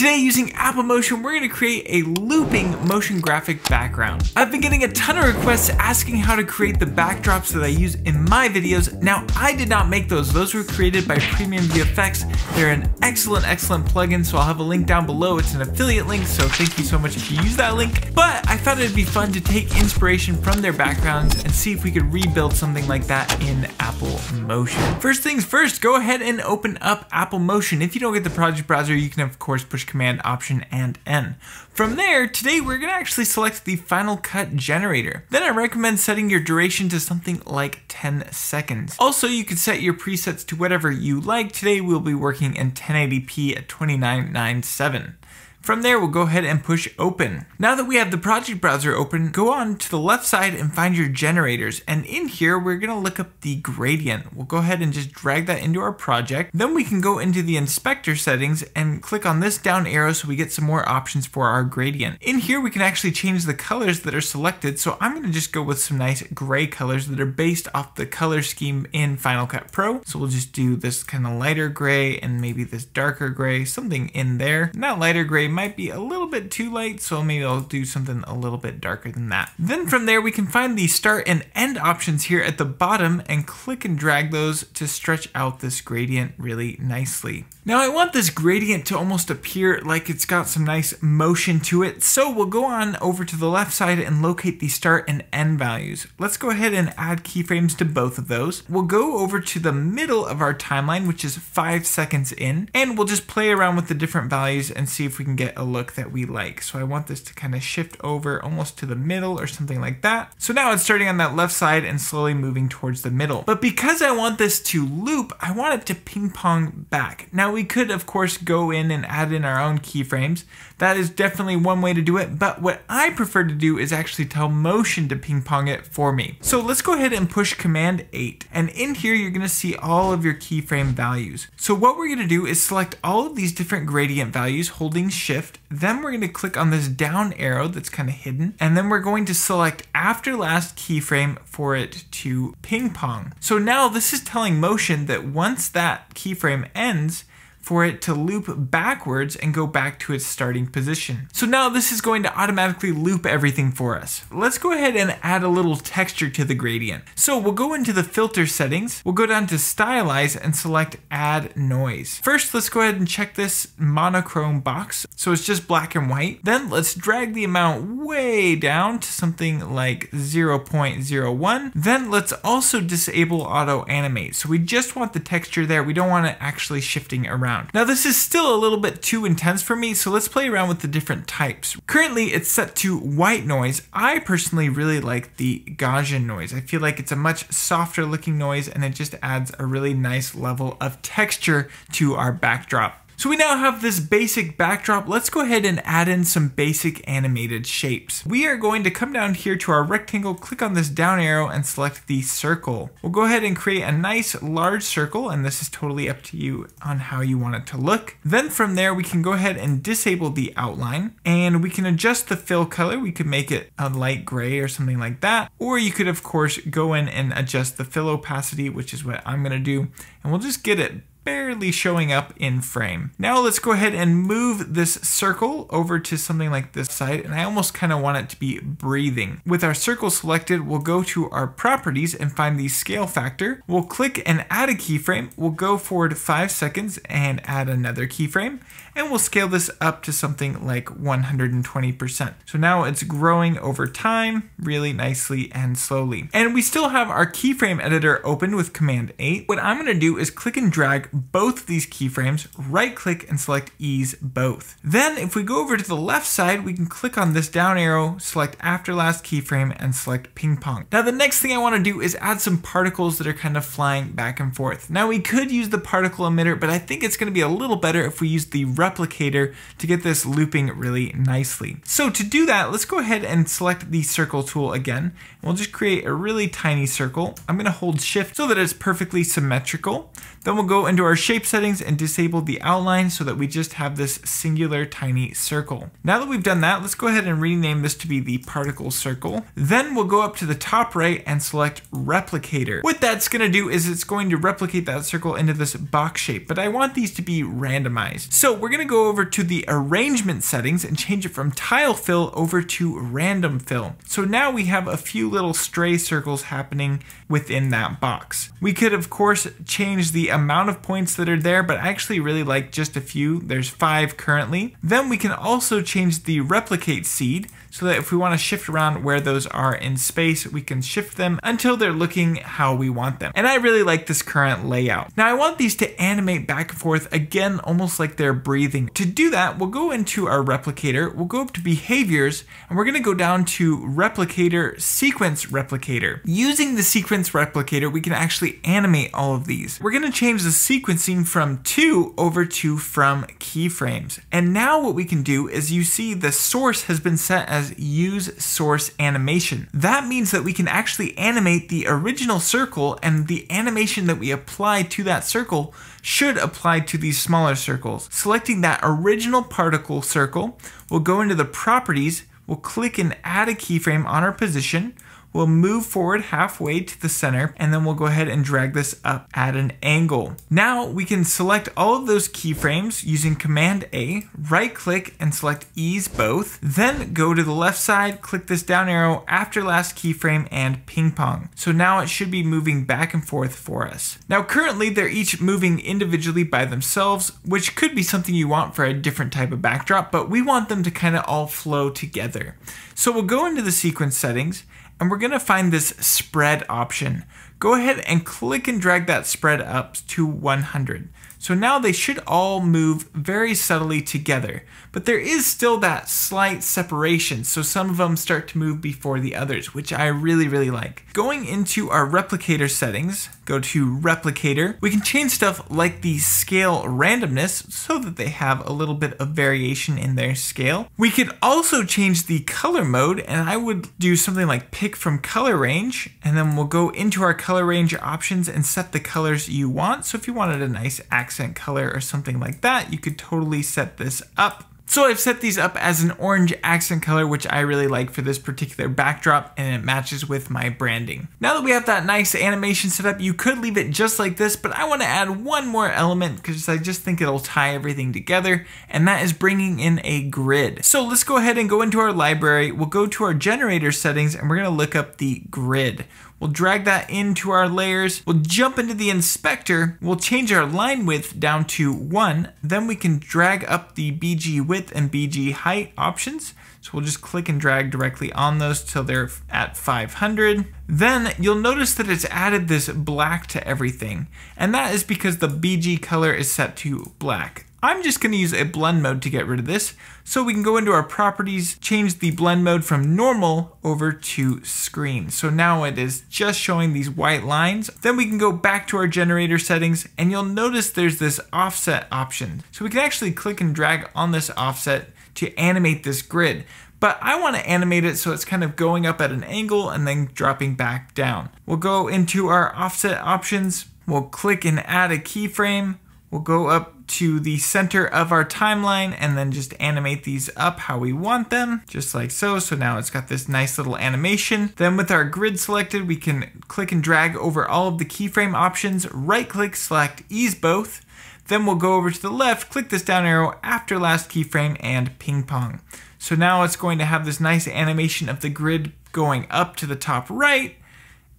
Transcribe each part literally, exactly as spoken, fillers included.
Today, using Apple Motion, we're going to create a looping motion graphic background. I've been getting a ton of requests asking how to create the backdrops that I use in my videos. Now, I did not make those. Those were created by Premium V F X. They're an excellent, excellent plugin, so I'll have a link down below. It's an affiliate link, so thank you so much if you use that link. But I thought it'd be fun to take inspiration from their backgrounds and see if we could rebuild something like that in Apple Motion. First things first, go ahead and open up Apple Motion. If you don't get the project browser, you can, of course, push Command, Option, and N. From there, today we're going to actually select the Final Cut Generator. Then I recommend setting your duration to something like ten seconds. Also, you can set your presets to whatever you like. Today we'll be working in ten eighty p at twenty-nine ninety-seven. From there, we'll go ahead and push open. Now that we have the project browser open, go on to the left side and find your generators. And in here, we're gonna look up the gradient. We'll go ahead and just drag that into our project. Then we can go into the inspector settings and click on this down arrow so we get some more options for our gradient. In here, we can actually change the colors that are selected. So I'm gonna just go with some nice gray colors that are based off the color scheme in Final Cut Pro. So we'll just do this kind of lighter gray and maybe this darker gray, something in there. Not lighter gray, might be a little bit too light, so maybe I'll do something a little bit darker than that. Then from there, we can find the start and end options here at the bottom and click and drag those to stretch out this gradient really nicely. Now I want this gradient to almost appear like it's got some nice motion to it, so we'll go on over to the left side and locate the start and end values. Let's go ahead and add keyframes to both of those. We'll go over to the middle of our timeline, which is five seconds in, and we'll just play around with the different values and see if we can get a look that we like. So I want this to kind of shift over almost to the middle or something like that. So now it's starting on that left side and slowly moving towards the middle. But because I want this to loop, I want it to ping pong back. Now we could of course go in and add in our own keyframes. That is definitely one way to do it, but what I prefer to do is actually tell Motion to ping pong it for me. So let's go ahead and push Command eight. And in here you're gonna see all of your keyframe values. So what we're gonna do is select all of these different gradient values holding shift Shift, then we're going to click on this down arrow that's kind of hidden, and then we're going to select after last keyframe for it to ping pong. So now this is telling Motion that once that keyframe ends, for it to loop backwards and go back to its starting position. So now this is going to automatically loop everything for us. Let's go ahead and add a little texture to the gradient. So we'll go into the filter settings, we'll go down to stylize and select add noise. First, let's go ahead and check this monochrome box. So it's just black and white. Then let's drag the amount way down to something like zero point zero one. Then let's also disable auto animate. So we just want the texture there. We don't want it actually shifting around. Now this is still a little bit too intense for me, so let's play around with the different types. Currently it's set to white noise. I personally really like the Gaussian noise. I feel like it's a much softer looking noise and it just adds a really nice level of texture to our backdrop. So we now have this basic backdrop. Let's go ahead and add in some basic animated shapes. We are going to come down here to our rectangle, click on this down arrow and select the circle. We'll go ahead and create a nice large circle, and this is totally up to you on how you want it to look. Then from there, we can go ahead and disable the outline and we can adjust the fill color. We could make it a light gray or something like that. Or you could of course go in and adjust the fill opacity, which is what I'm gonna do. And we'll just get it barely showing up in frame. Now let's go ahead and move this circle over to something like this side, and I almost kind of want it to be breathing. With our circle selected, we'll go to our properties and find the scale factor. We'll click and add a keyframe. We'll go forward five seconds and add another keyframe, and we'll scale this up to something like one hundred twenty percent. So now it's growing over time really nicely and slowly. And we still have our keyframe editor open with Command eight. What I'm gonna do is click and drag both of these keyframes, right click and select ease both. Then if we go over to the left side, we can click on this down arrow, select after last keyframe and select ping pong. Now the next thing I want to do is add some particles that are kind of flying back and forth. Now we could use the particle emitter, but I think it's going to be a little better if we use the replicator to get this looping really nicely. So to do that, let's go ahead and select the circle tool again. And we'll just create a really tiny circle. I'm going to hold shift so that it's perfectly symmetrical. Then we'll go into into our shape settings and disable the outline so that we just have this singular tiny circle. Now that we've done that, let's go ahead and rename this to be the particle circle. Then we'll go up to the top right and select replicator. What that's gonna do is it's going to replicate that circle into this box shape, but I want these to be randomized. So we're gonna go over to the arrangement settings and change it from tile fill over to random fill. So now we have a few little stray circles happening within that box. We could of course change the amount of points that are there, but I actually really like just a few. There's five currently. Then we can also change the replicate seed so that if we want to shift around where those are in space, we can shift them until they're looking how we want them. And I really like this current layout. Now I want these to animate back and forth again, almost like they're breathing. To do that, we'll go into our replicator, we'll go up to behaviors, and we're going to go down to replicator, sequence replicator. Using the sequence replicator, we can actually animate all of these. We're going to change the sequencing from to over to from keyframes. And now what we can do is you see the source has been set as use source animation. That means that we can actually animate the original circle, and the animation that we apply to that circle should apply to these smaller circles. Selecting that original particle circle, we'll go into the properties, we'll click and add a keyframe on our position, we'll move forward halfway to the center, and then we'll go ahead and drag this up at an angle. Now we can select all of those keyframes using Command A, right click and select ease both, then go to the left side, click this down arrow after last keyframe and ping pong. So now it should be moving back and forth for us. Now currently they're each moving individually by themselves, which could be something you want for a different type of backdrop, but we want them to kind of all flow together. So we'll go into the sequence settings, and we're gonna find this spread option. Go ahead and click and drag that spread up to one hundred. So now they should all move very subtly together, but there is still that slight separation. So some of them start to move before the others, which I really, really like. Going into our replicator settings, go to replicator. We can change stuff like the scale randomness so that they have a little bit of variation in their scale. We could also change the color mode, and I would do something like pick from color range, and then we'll go into our color range options and set the colors you want. So if you wanted a nice accent accent color or something like that, you could totally set this up. So I've set these up as an orange accent color, which I really like for this particular backdrop, and it matches with my branding. Now that we have that nice animation set up, you could leave it just like this, but I want to add one more element because I just think it'll tie everything together, and that is bringing in a grid. So let's go ahead and go into our library. We'll go to our generator settings, and we're going to look up the grid. We'll drag that into our layers. We'll jump into the inspector. We'll change our line width down to one. Then we can drag up the B G width and B G height options. So we'll just click and drag directly on those till they're at five hundred. Then you'll notice that it's added this black to everything. And that is because the B G color is set to black. I'm just gonna use a blend mode to get rid of this. So we can go into our properties, change the blend mode from normal over to screen. So now it is just showing these white lines. Then we can go back to our generator settings, and you'll notice there's this offset option. So we can actually click and drag on this offset to animate this grid. But I want to animate it so it's kind of going up at an angle and then dropping back down. We'll go into our offset options. We'll click and add a keyframe. We'll go up to the center of our timeline and then just animate these up how we want them, just like so. So now it's got this nice little animation. Then with our grid selected, we can click and drag over all of the keyframe options, right click, select ease both. Then we'll go over to the left, click this down arrow after last keyframe and ping pong. So now it's going to have this nice animation of the grid going up to the top right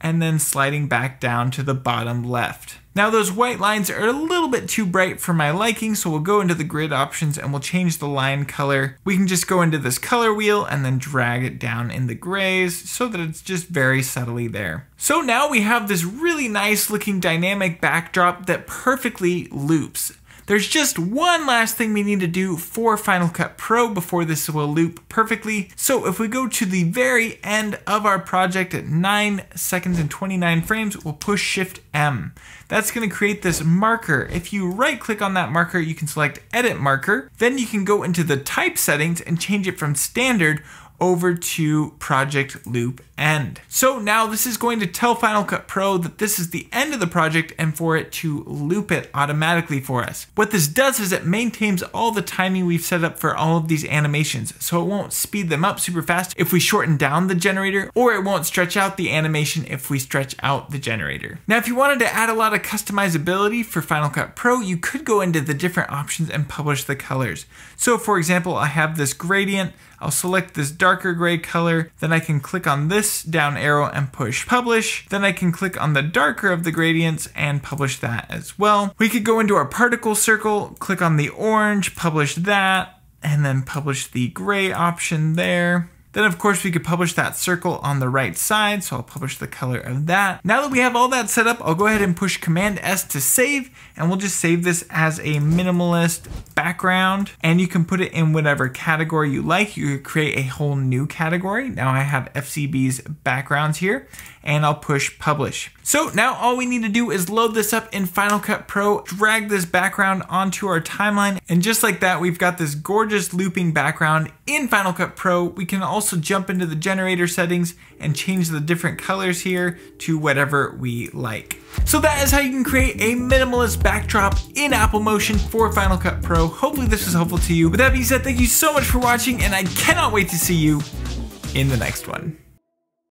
and then sliding back down to the bottom left. Now those white lines are a little bit too bright for my liking, so we'll go into the grid options and we'll change the line color. We can just go into this color wheel and then drag it down in the grays so that it's just very subtly there. So now we have this really nice looking dynamic backdrop that perfectly loops. There's just one last thing we need to do for Final Cut Pro before this will loop perfectly. So if we go to the very end of our project at nine seconds and twenty-nine frames, we'll push Shift M. That's going to create this marker. If you right click on that marker, you can select Edit Marker. Then you can go into the type settings and change it from standard over to project loop end. So now this is going to tell Final Cut Pro that this is the end of the project and for it to loop it automatically for us. What this does is it maintains all the timing we've set up for all of these animations, so it won't speed them up super fast if we shorten down the generator, or it won't stretch out the animation if we stretch out the generator. Now, if you wanted to add a lot of customizability for Final Cut Pro, you could go into the different options and publish the colors. So for example, I have this gradient, I'll select this darker gray color, then I can click on this down arrow and push publish, then I can click on the darker of the gradients and publish that as well. We could go into our particle circle, click on the orange, publish that, and then publish the gray option there. Then of course we could publish that circle on the right side, so I'll publish the color of that. Now that we have all that set up, I'll go ahead and push Command S to save, and we'll just save this as a minimalist background, and you can put it in whatever category you like. You could create a whole new category. Now I have F C B's backgrounds here, and I'll push publish. So now all we need to do is load this up in Final Cut Pro, drag this background onto our timeline, and just like that, we've got this gorgeous looping background in Final Cut Pro. We can also Also jump into the generator settings and change the different colors here to whatever we like. So that is how you can create a minimalist backdrop in Apple Motion for Final Cut Pro. Hopefully this was helpful to you. With that being said, thank you so much for watching, and I cannot wait to see you in the next one.